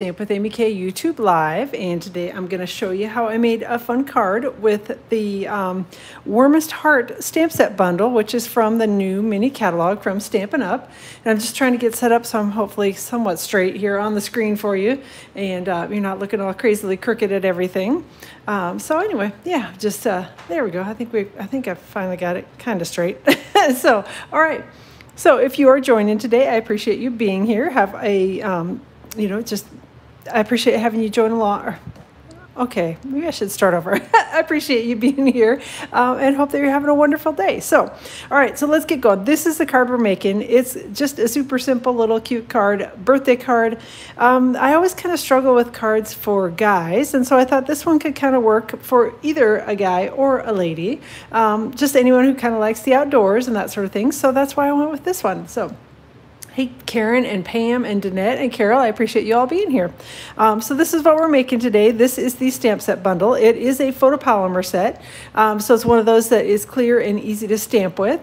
Stamp With Amy K YouTube Live, and today I'm going to show you how I made a fun card with the Warmest Heart Stamp Set Bundle, which is from the new mini catalog from Stampin' Up. And I'm just trying to get set up so I'm hopefully somewhat straight here on the screen for you, and you're not looking all crazily crooked at everything. So anyway, yeah, just there we go. I think I finally got it kind of straight. So all right. So if you are joining today, I appreciate you being here. Have a I appreciate having you join along. Okay, maybe I should start over. I appreciate you being here and hope that you're having a wonderful day. So, all right, so let's get going. This is the card we're making. It's just a super simple little cute card, birthday card. I always kind of struggle with cards for guys, and so I thought this one could kind of work for either a guy or a lady, just anyone who kind of likes the outdoors and that sort of thing. So that's why I went with this one. So, hey, Karen and Pam and Danette and Carol, I appreciate you all being here. So this is what we're making today. This is the stamp set bundle. It is a photopolymer set. So it's one of those that is clear and easy to stamp with.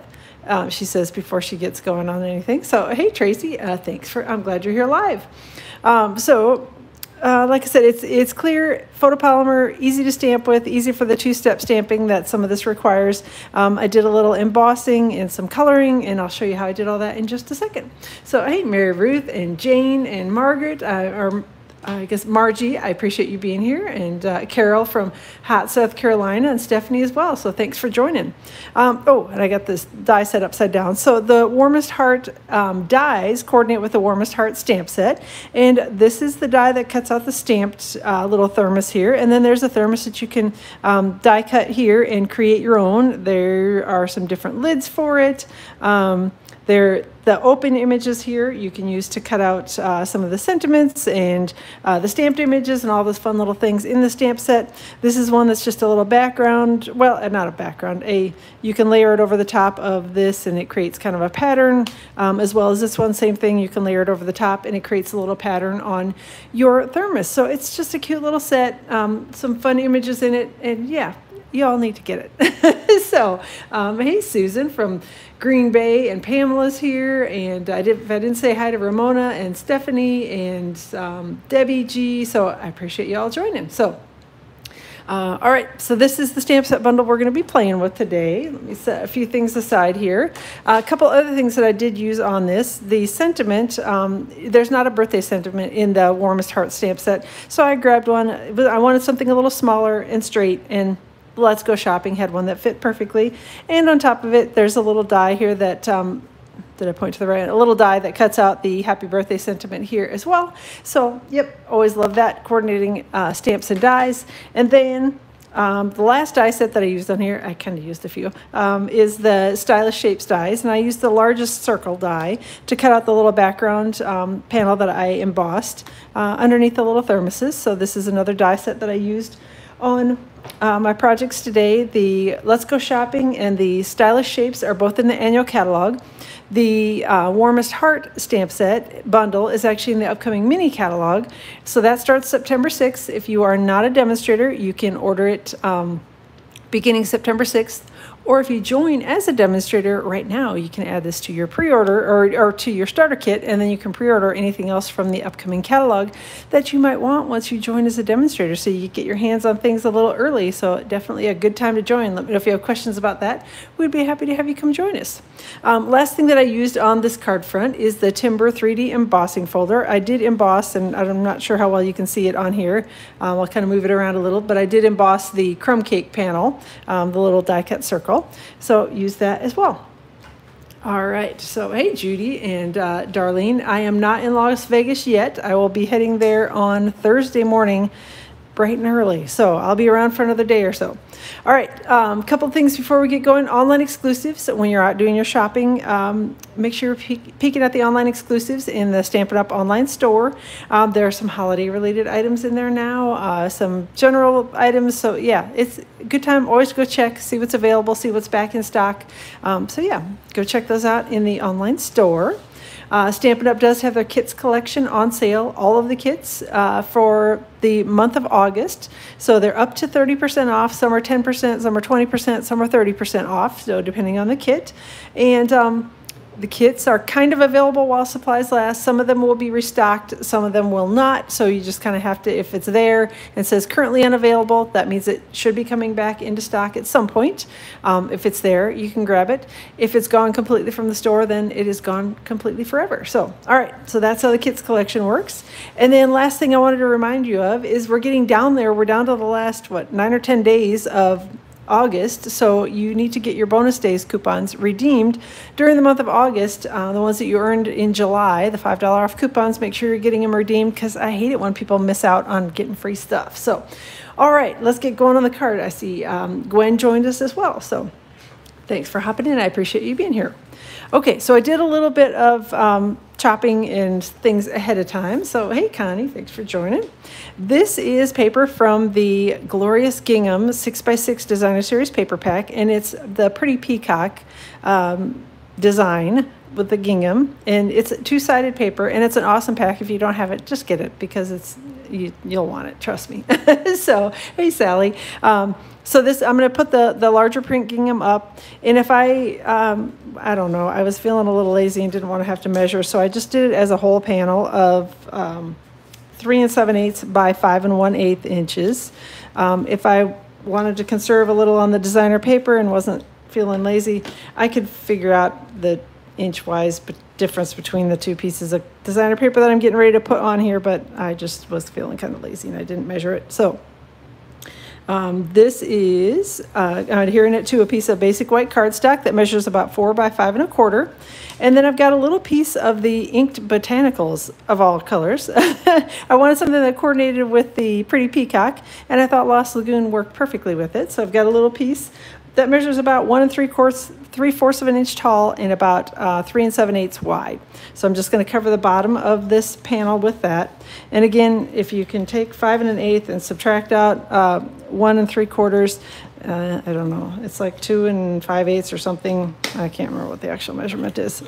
She says before she gets going on anything. So, hey, Tracy, thanks for, I'm glad you're here live. Like I said, it's clear, photopolymer, easy to stamp with, easy for the two-step stamping that some of this requires. I did a little embossing and some coloring, and I'll show you how I did all that in just a second. So, hey, Mary Ruth and Jane and Margaret, or I guess Margie, I appreciate you being here, and Carol from hot South Carolina, and Stephanie as well, so thanks for joining. Oh, and I got this die set upside down. So the Warmest Heart dies coordinate with the Warmest Heart stamp set, and this is the die that cuts out the stamped little thermos here, and then there's a thermos that you can die cut here and create your own. There are some different lids for it. The open images here you can use to cut out some of the sentiments and the stamped images and all those fun little things in the stamp set. This is one that's just a little background, well, not a background, you can layer it over the top of this and it creates kind of a pattern, as well as this one, same thing, you can layer it over the top and it creates a little pattern on your thermos. So it's just a cute little set, some fun images in it, and yeah, you all need to get it. So, hey, Susan from Green Bay, and Pamela's here, and I didn't say hi to Ramona and Stephanie and Debbie G, so I appreciate you all joining. So, all right, so this is the stamp set bundle we're going to be playing with today. Let me set a few things aside here. A couple other things that I did use on this. The sentiment, there's not a birthday sentiment in the Warmest Heart stamp set, so I grabbed one. I wanted something a little smaller and straight, and Let's Go Shopping had one that fit perfectly. And on top of it, there's a little die here that, did I point to the right? A little die that cuts out the happy birthday sentiment here as well. So, yep, always love that, coordinating stamps and dies. And then the last die set that I used on here, I kind of used a few, is the Stylish Shapes Dies, and I used the largest circle die to cut out the little background panel that I embossed underneath the little thermoses. So this is another die set that I used on my projects today. The Let's Go Shopping and the Stylish Shapes are both in the annual catalog. The Warmest Heart stamp set bundle is actually in the upcoming mini catalog. So that starts September 6th. If you are not a demonstrator, you can order it beginning September 6th. Or if you join as a demonstrator right now, you can add this to your pre-order or to your starter kit, and then you can pre-order anything else from the upcoming catalog that you might want once you join as a demonstrator, so you get your hands on things a little early. So definitely a good time to join. Let me know if you have questions about that. We'd be happy to have you come join us. Last thing that I used on this card front is the Timber 3D Embossing Folder. I did emboss, and I'm not sure how well you can see it on here. I'll kind of move it around a little, but I did emboss the crumb cake panel, the little die-cut circle. So use that as well. All right, so hey, Judy and Darlene, I am not in Las Vegas yet. I will be heading there on Thursday morning, bright and early. So I'll be around for another day or so. All right, couple things before we get going. Online exclusives, when you're out doing your shopping, make sure you're peeking at the online exclusives in the Stampin' Up! Online store. There are some holiday-related items in there now, some general items. So, yeah, it's a good time. Always go check, see what's available, see what's back in stock. So, yeah, go check those out in the online store. Stampin' Up! Does have their kits collection on sale, all of the kits for the month of August. So they're up to 30% off. Some are 10%, some are 20%, some are 30% off, so depending on the kit. And The kits are kind of available while supplies last. Some of them will be restocked, some of them will not. So you just kind of have to, if it's there and says currently unavailable, that means it should be coming back into stock at some point. If it's there, you can grab it. If it's gone completely from the store, then it is gone completely forever. So, all right, so that's how the kits collection works. And then last thing I wanted to remind you of is we're getting down there. We're down to the last, what, 9 or 10 days of August, so you need to get your bonus days coupons redeemed during the month of August. The ones that you earned in July, the $5 off coupons, make sure you're getting them redeemed, because I hate it when people miss out on getting free stuff. So, all right, let's get going on the card. I see Gwen joined us as well, so thanks for hopping in. I appreciate you being here. Okay, so I did a little bit of chopping and things ahead of time. So, hey, Connie, thanks for joining. This is paper from the Glorious Gingham 6x6 Designer Series Paper Pack, and it's the Pretty Peacock design with the gingham, and it's a two-sided paper, and it's an awesome pack. If you don't have it, just get it, because it's you'll want it, trust me. So, hey, Sally. So this, I'm going to put the larger print gingham up, and if I don't know, I was feeling a little lazy and didn't want to have to measure, so I just did it as a whole panel of 3 7/8 by 5 1/8 inches. If I wanted to conserve a little on the designer paper and wasn't feeling lazy, I could figure out the inch-wise difference between the two pieces of designer paper that I'm getting ready to put on here, but I just was feeling kind of lazy and I didn't measure it. So this is adhering it to a piece of basic white cardstock that measures about 4 by 5 1/4. And then I've got a little piece of the Inked Botanicals of all colors. I wanted something that coordinated with the Pretty Peacock, and I thought Lost Lagoon worked perfectly with it. So I've got a little piece that measures about 1 3/4 of an inch tall and about 3 7/8 wide. So I'm just going to cover the bottom of this panel with that. And again, if you can take 5 1/8 and subtract out 1 3/4, I don't know, it's like 2 5/8 or something. I can't remember what the actual measurement is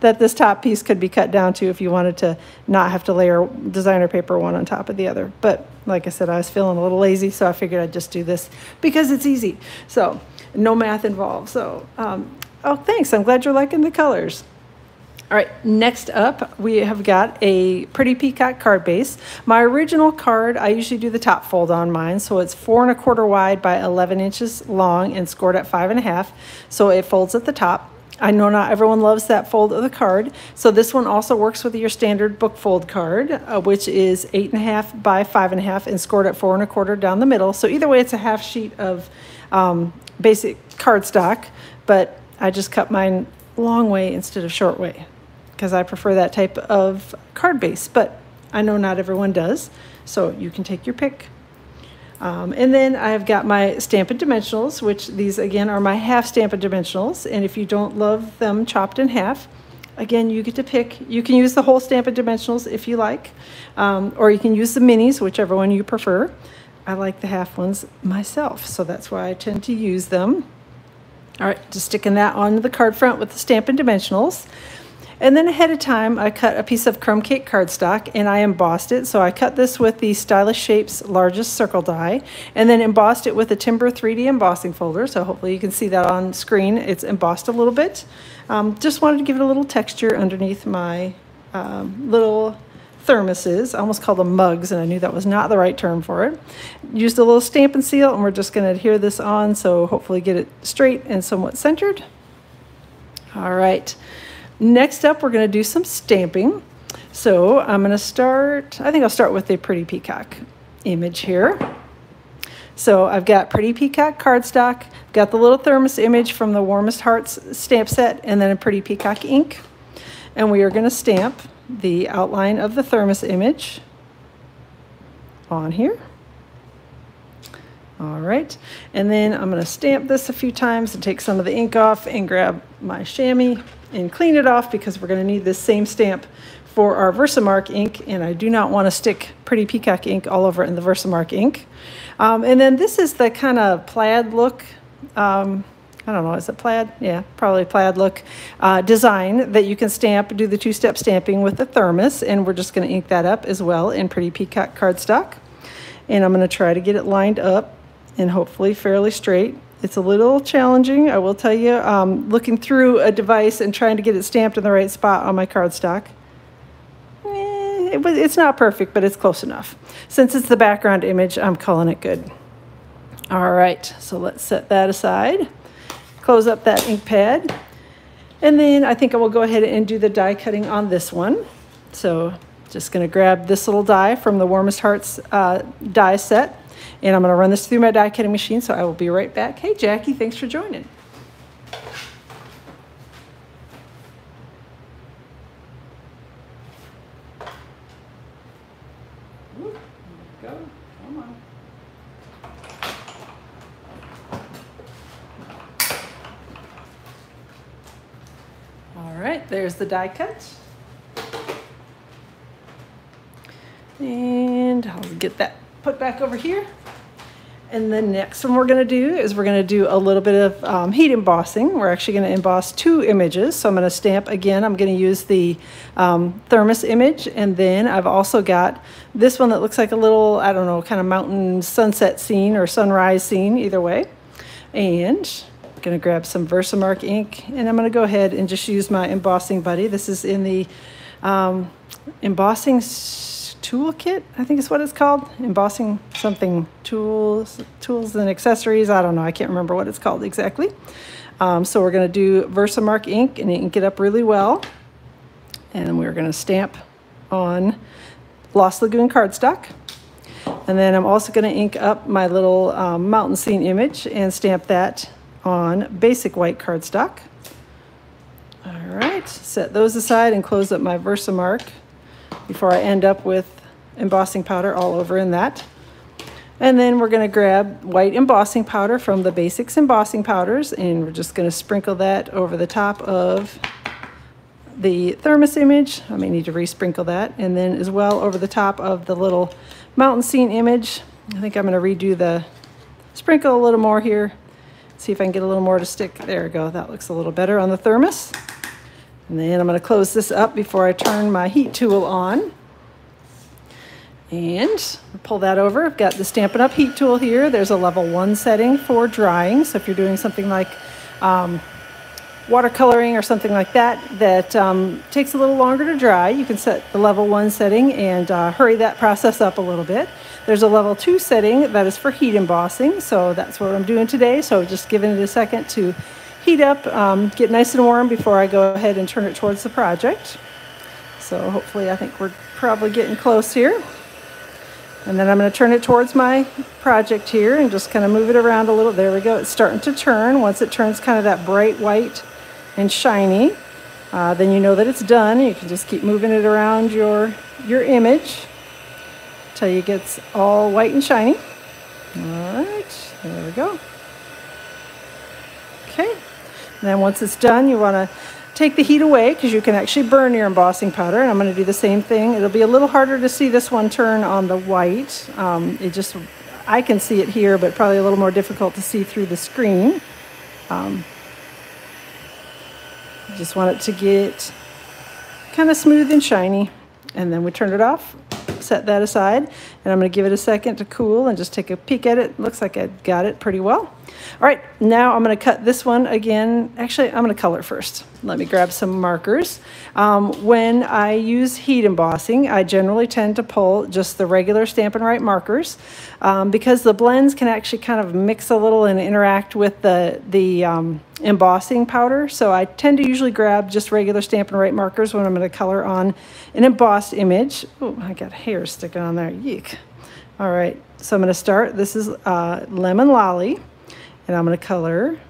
that this top piece could be cut down to if you wanted to not have to layer designer paper one on top of the other. But like I said, I was feeling a little lazy, so I figured I'd just do this because it's easy. So no math involved. So, oh, thanks. I'm glad you're liking the colors. All right, next up, we have got a Pretty Peacock card base. My original card, I usually do the top fold on mine, so it's 4 1/4 wide by 11 inches long and scored at 5 1/2, so it folds at the top. I know not everyone loves that fold of the card, so this one also works with your standard book fold card, which is 8 1/2 by 5 1/2 and scored at 4 1/4 down the middle. So either way, it's a half sheet of basic cardstock, but I just cut mine long way instead of short way, because I prefer that type of card base, but I know not everyone does, so you can take your pick. And then I've got my Stampin' Dimensionals, which these again are my half Stampin' Dimensionals, and if you don't love them chopped in half, again, you get to pick. You can use the whole Stampin' Dimensionals if you like, or you can use the minis, whichever one you prefer. I like the half ones myself, so that's why I tend to use them. All right, just sticking that onto the card front with the Stampin' Dimensionals. And then ahead of time, I cut a piece of crumb cake cardstock and I embossed it. So I cut this with the Stylish Shapes largest circle die and then embossed it with a Timber 3D Embossing Folder. So hopefully you can see that on screen. It's embossed a little bit. Just wanted to give it a little texture underneath my little thermoses. I almost called them mugs, and I knew that was not the right term for it. Used a little Stampin' Seal, and we're just going to adhere this on, so hopefully get it straight and somewhat centered. All right, next up, we're going to do some stamping. So I'm going to start, I think I'll start with the Pretty Peacock image here. So I've got Pretty Peacock cardstock, got the little thermos image from the Warmest Hearts stamp set, and then a Pretty Peacock ink. And we are going to stamp the outline of the thermos image on here. All right, and then I'm going to stamp this a few times and take some of the ink off and grab my chamois and clean it off, because we're going to need this same stamp for our Versamark ink, and I do not want to stick Pretty Peacock ink all over in the Versamark ink. And then this is the kind of plaid look, I don't know, is it plaid? Yeah, probably plaid look design that you can stamp, do the two-step stamping with the thermos, and we're just going to ink that up as well in Pretty Peacock cardstock. And I'm going to try to get it lined up and hopefully fairly straight. It's a little challenging, I will tell you, looking through a device and trying to get it stamped in the right spot on my cardstock. It's not perfect, but it's close enough. Since it's the background image, I'm calling it good. All right, so let's set that aside. Close up that ink pad. And then I think I will go ahead and do the die cutting on this one. So just gonna grab this little die from the Warmest Hearts die set. And I'm going to run this through my die cutting machine, so I will be right back. Hey, Jackie, thanks for joining. Ooh, there we go. Come on. All right, there's the die cut. And I'll get that put back over here. And the next one we're going to do is we're going to do a little bit of heat embossing. We're actually going to emboss two images. So I'm going to stamp again. I'm going to use the thermos image. And then I've also got this one that looks like a little, I don't know, kind of mountain sunset scene or sunrise scene, either way. And I'm going to grab some Versamark ink. And I'm going to go ahead and just use my embossing buddy. This is in the embossing toolkit, I think is what it's called. Embossing something tools and accessories. I don't know. I can't remember what it's called exactly. So we're going to do Versamark ink and ink it up really well. And we're going to stamp on Lost Lagoon cardstock. And then I'm also going to ink up my little mountain scene image and stamp that on Basic White cardstock. All right, set those aside and close up my Versamark before I end up with embossing powder all over in that. And then we're going to grab white embossing powder from the Basics Embossing Powders, and we're just going to sprinkle that over the top of the thermos image. I may need to re-sprinkle that. And then as well over the top of the little mountain scene image. I think I'm going to redo the sprinkle a little more here. See if I can get a little more to stick. There we go. That looks a little better on the thermos. And then I'm going to close this up before I turn my heat tool on. And pull that over. I've got the Stampin' Up! Heat tool here. There's a level 1 setting for drying. So if you're doing something like watercoloring or something like that, that takes a little longer to dry, you can set the level 1 setting and hurry that process up a little bit. There's a level 2 setting that is for heat embossing. So that's what I'm doing today. So just giving it a second to heat up, get nice and warm before I go ahead and turn it towards the project. So hopefully, I think we're probably getting close here. And then I'm going to turn it towards my project here and just kind of move it around a little. There we go. It's starting to turn. Once it turns kind of that bright white and shiny, then you know that it's done. You can just keep moving it around your image till you get all white and shiny. All right, there we go. Okay. And then once it's done, you want to take the heat away because you can actually burn your embossing powder. And I'm going to do the same thing. It'll be a little harder to see this one turn on the white. I can see it here, but probably a little more difficult to see through the screen. Just want it to get kind of smooth and shiny. And then we turn it off, set that aside, and I'm going to give it a second to cool and just take a peek at it. Looks like I got it pretty well. All right, now I'm going to cut this one again. Actually, I'm going to color first. Let me grab some markers. When I use heat embossing, I generally tend to pull just the regular Stampin' Write markers because the blends can actually kind of mix a little and interact with the embossing powder. So I tend to usually grab just regular Stampin' Write markers when I'm going to color on an embossed image. Oh, I got hair sticking on there. Yeek. All right, so I'm going to start. This is Lemon Lolly. And I'm going to color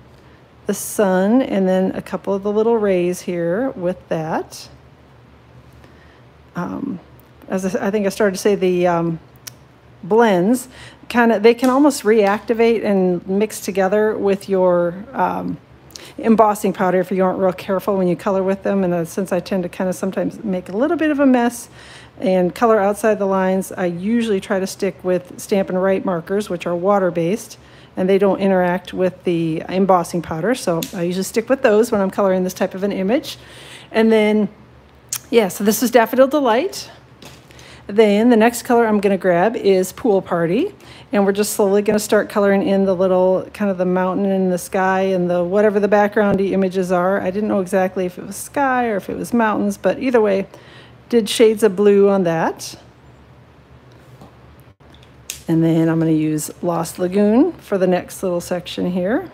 the sun and then a couple of the little rays here with that. As I think I started to say, the blends kind of, they can almost reactivate and mix together with your embossing powder if you aren't real careful when you color with them. And since I tend to kind of sometimes make a little bit of a mess and color outside the lines, I usually try to stick with Stampin' Write markers, which are water-based. And they don't interact with the embossing powder. So I usually stick with those when I'm coloring this type of an image. And then, yeah, so this is Daffodil Delight. Then the next color I'm going to grab is Pool Party, and we're just slowly going to start coloring in the little kind of the mountain and the sky and the whatever the background images are. I didn't know exactly if it was sky or if it was mountains, but either way, did shades of blue on that. And then I'm going to use Lost Lagoon for the next little section here.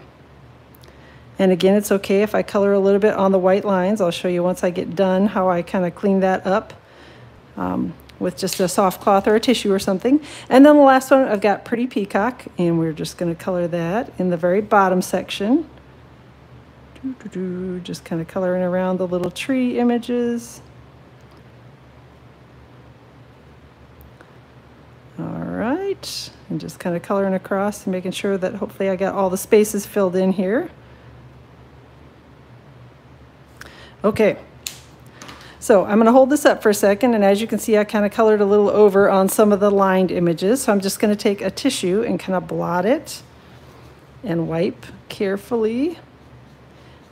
And again, it's okay if I color a little bit on the white lines. I'll show you once I get done how I kind of clean that up with just a soft cloth or a tissue or something. And then the last one, I've got Pretty Peacock, and we're just going to color that in the very bottom section. Just kind of coloring around the little tree images. And just kind of coloring across and making sure that hopefully I got all the spaces filled in here. Okay, so I'm going to hold this up for a second, and as you can see, I kind of colored a little over on some of the lined images, so I'm just going to take a tissue and kind of blot it and wipe carefully.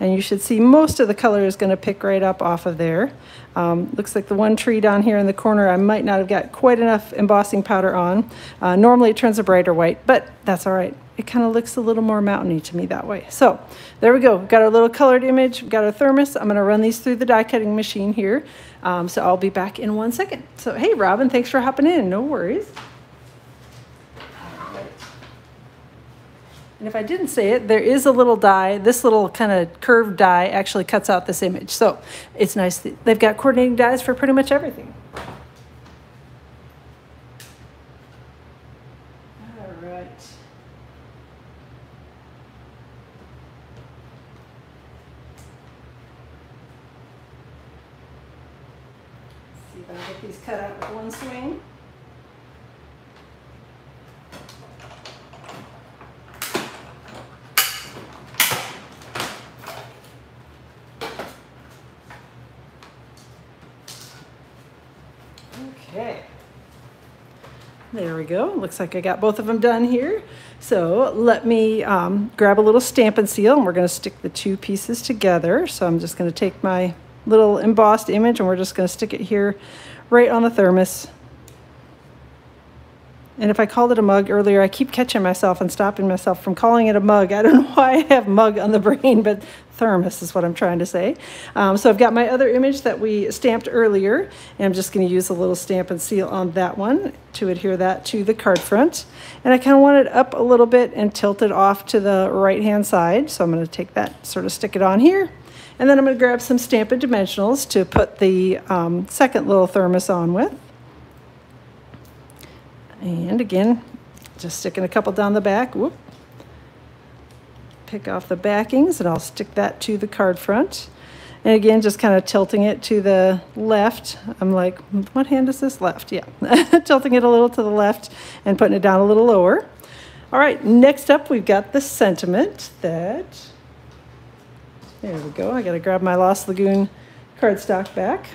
And you should see most of the color is going to pick right up off of there. Looks like the one tree down here in the corner, I might not have got quite enough embossing powder on. Normally it turns a brighter white, but that's all right. It kind of looks a little more mountainy to me that way. So there we go. We've got our little colored image. We've got our thermos. I'm going to run these through the die cutting machine here. So I'll be back in one second. So hey, Robin, thanks for hopping in. No worries. And if I didn't say it, there is a little die. This little kind of curved die actually cuts out this image. So it's nice that they've got coordinating dies for pretty much everything. All right. Let's see if I can get these cut out with one swing. There we go. Looks like I got both of them done here. So let me grab a little Stampin' Seal, and we're going to stick the two pieces together. So I'm just going to take my little embossed image, and we're just going to stick it here right on the thermos. And if I called it a mug earlier, I keep catching myself and stopping myself from calling it a mug. I don't know why I have mug on the brain, but thermos is what I'm trying to say. So I've got my other image that we stamped earlier, and I'm just going to use a little Stampin' Seal on that one to adhere that to the card front. And I kind of want it up a little bit and tilt it off to the right-hand side. So I'm going to take that, sort of stick it on here. And then I'm going to grab some Stampin' Dimensionals to put the second little thermos on with. And again, just sticking a couple down the back. Whoop. Pick off the backings, and I'll stick that to the card front. And again, just kind of tilting it to the left. I'm like, what hand is this? Left, yeah. Tilting it a little to the left and putting it down a little lower. All right, next up, we've got the sentiment that, there we go. I got to grab my Lost Lagoon cardstock back.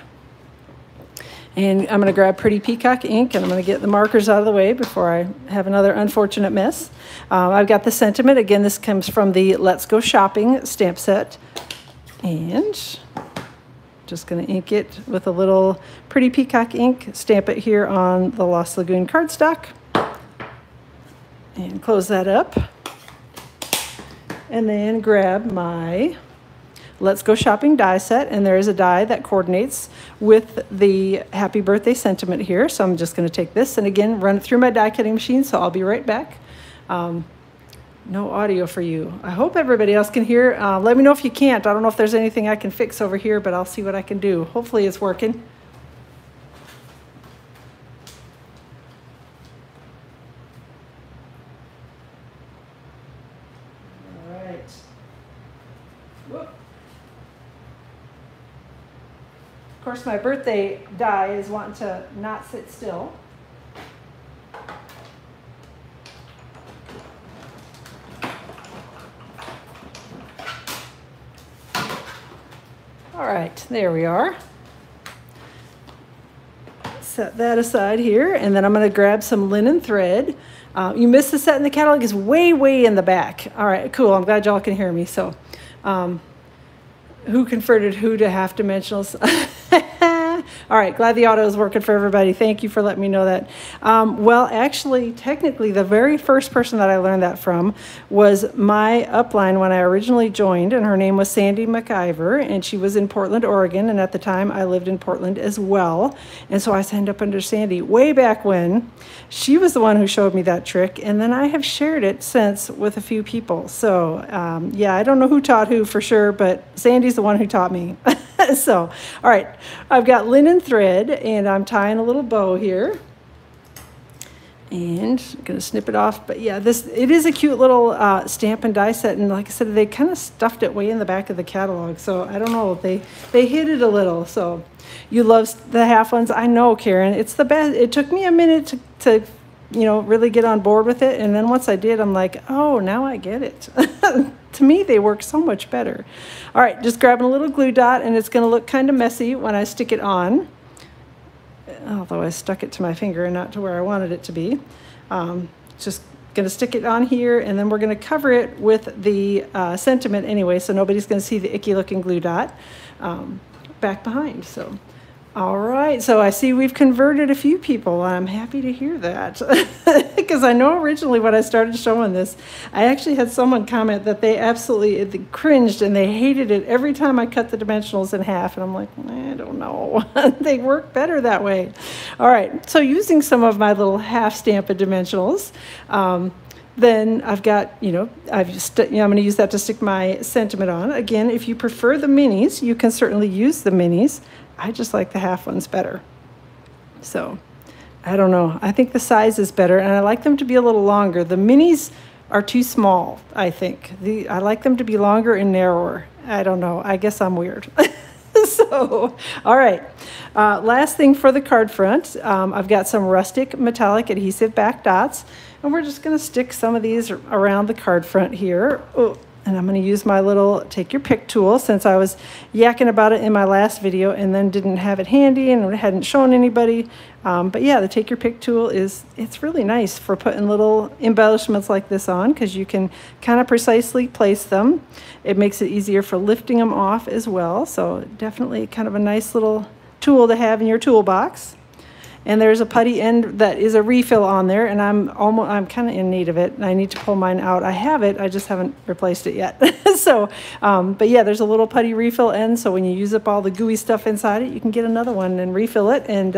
And I'm going to grab Pretty Peacock ink, and I'm going to get the markers out of the way before I have another unfortunate mess. I've got the sentiment. Again, this comes from the Let's Go Shopping stamp set. And just going to ink it with a little Pretty Peacock ink, stamp it here on the Lost Lagoon cardstock, and close that up. And then grab my Let's Go Shopping die set, and there is a die that coordinates with the Happy Birthday sentiment here. So I'm just going to take this and again run it through my die cutting machine. So I'll be right back. No audio for you. I hope everybody else can hear. Let me know if you can't. I don't know if there's anything I can fix over here, but I'll see what I can do. Hopefully it's working. Of course, my birthday die is wanting to not sit still. All right, there we are. Set that aside here, and then I'm going to grab some linen thread. You missed the set in the catalog. It's way, way in the back. All right, cool. I'm glad y'all can hear me. So who converted who to half dimensionals? All right, glad the auto is working for everybody. Thank you for letting me know that. Well, actually, technically, the very first person that I learned that from was my upline when I originally joined, and her name was Sandy McIver, and she was in Portland, Oregon, and at the time, I lived in Portland as well, and so I signed up under Sandy way back when. She was the one who showed me that trick, and then I have shared it since with a few people, so yeah, I don't know who taught who for sure, but Sandy's the one who taught me. So, all right, I've got linen thread, and I'm tying a little bow here. And I'm going to snip it off. But yeah, it is a cute little stamp and die set. And like I said, they kind of stuffed it way in the back of the catalog. So I don't know, they hid it a little. So you love the half ones. I know, Karen, it's the best. It took me a minute to you know, really get on board with it. And then once I did, I'm like, oh, now I get it. To me, they work so much better. All right, just grabbing a little glue dot, and it's going to look kind of messy when I stick it on. Although I stuck it to my finger and not to where I wanted it to be. Just gonna stick it on here, and then we're gonna cover it with the sentiment anyway, so nobody's gonna see the icky looking glue dot back behind. So, all right, so I see we've converted a few people. I'm happy to hear that, because I know originally when I started showing this, I actually had someone comment that they absolutely cringed and they hated it every time I cut the dimensionals in half, and I'm like, I don't know. They work better that way. All right, so using some of my little half Stampin' Dimensionals, then I've got, you know, I'm going to use that to stick my sentiment on. Again, if you prefer the minis, you can certainly use the minis. I just like the half ones better. So, I don't know. I think the size is better, and I like them to be a little longer. The minis are too small, I think. I like them to be longer and narrower. I don't know. I guess I'm weird. So, all right. Last thing for the card front, I've got some Rustic Metallic Adhesive-Backed Dots, and we're just going to stick some of these around the card front here. Oh. And I'm going to use my little take your pick tool, since I was yakking about it in my last video and then didn't have it handy and hadn't shown anybody. But yeah, the take your pick tool it's really nice for putting little embellishments like this on, because you can kind of precisely place them. It makes it easier for lifting them off as well. So definitely kind of a nice little tool to have in your toolbox. And there's a putty end that is a refill on there, and I'm kind of in need of it, and I need to pull mine out. I have it, I just haven't replaced it yet. So, but yeah, there's a little putty refill end, so when you use up all the gooey stuff inside it, you can get another one and refill it, and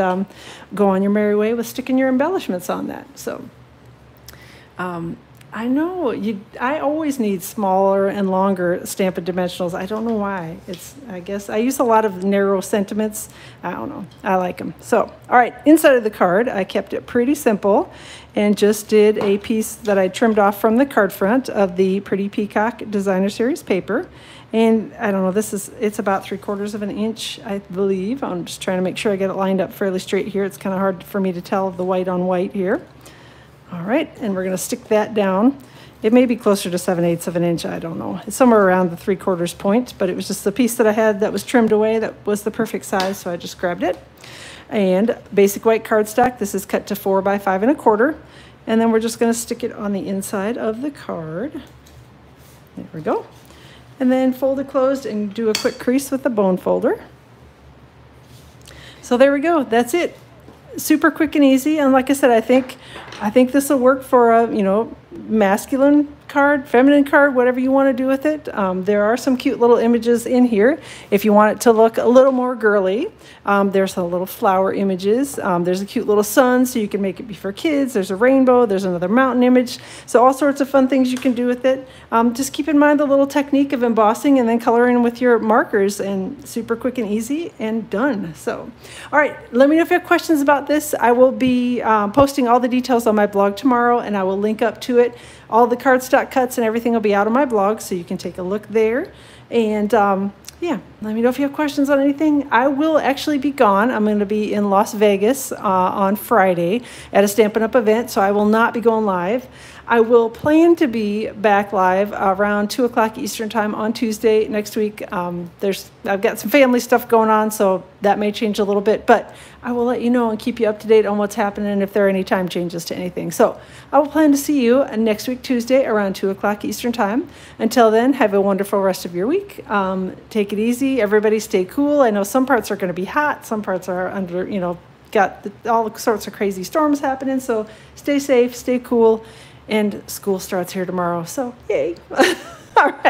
go on your merry way with sticking your embellishments on that. So, I know, I always need smaller and longer Stampin' Dimensionals. I don't know why. I guess I use a lot of narrow sentiments. I don't know. I like them. So, all right, inside of the card, I kept it pretty simple and just did a piece that I trimmed off from the card front of the Pretty Peacock Designer Series paper. And I don't know, it's about 3/4 of an inch, I believe. I'm just trying to make sure I get it lined up fairly straight here. It's kind of hard for me to tell the white on white here. All right, and we're going to stick that down. It may be closer to 7/8 of an inch, I don't know. It's somewhere around the 3/4 point, but it was just the piece that I had that was trimmed away that was the perfect size, so I just grabbed it. And basic white cardstock, this is cut to 4 by 5 1/4, and then we're just going to stick it on the inside of the card. There we go. And then fold it closed and do a quick crease with the bone folder. So there we go, that's it. Super quick and easy, and like I said, I think this will work for a, you know, masculine card, feminine card, whatever you want to do with it. There are some cute little images in here if you want it to look a little more girly. There's some little flower images. There's a cute little sun, so you can make it be for kids. There's a rainbow. There's another mountain image. So all sorts of fun things you can do with it. Just keep in mind the little technique of embossing and then coloring with your markers, and super quick and easy and done. So, all right, let me know if you have questions about this. I will be posting all the details on my blog tomorrow, and I will link up to it. All the cardstock cuts and everything will be out on my blog, so you can take a look there. And yeah, let me know if you have questions on anything. I will actually be gone. I'm going to be in Las Vegas on Friday at a Stampin' Up! Event, so I will not be going live. I will plan to be back live around 2 o'clock Eastern time on Tuesday next week. I've got some family stuff going on, so that may change a little bit, but I will let you know and keep you up to date on what's happening and if there are any time changes to anything. So I will plan to see you next week, Tuesday, around 2 o'clock Eastern time. Until then, have a wonderful rest of your week. Take it easy. Everybody stay cool. I know some parts are going to be hot. Some parts are under, you know, got all sorts of crazy storms happening. So stay safe, stay cool. And school starts here tomorrow. So yay. All right.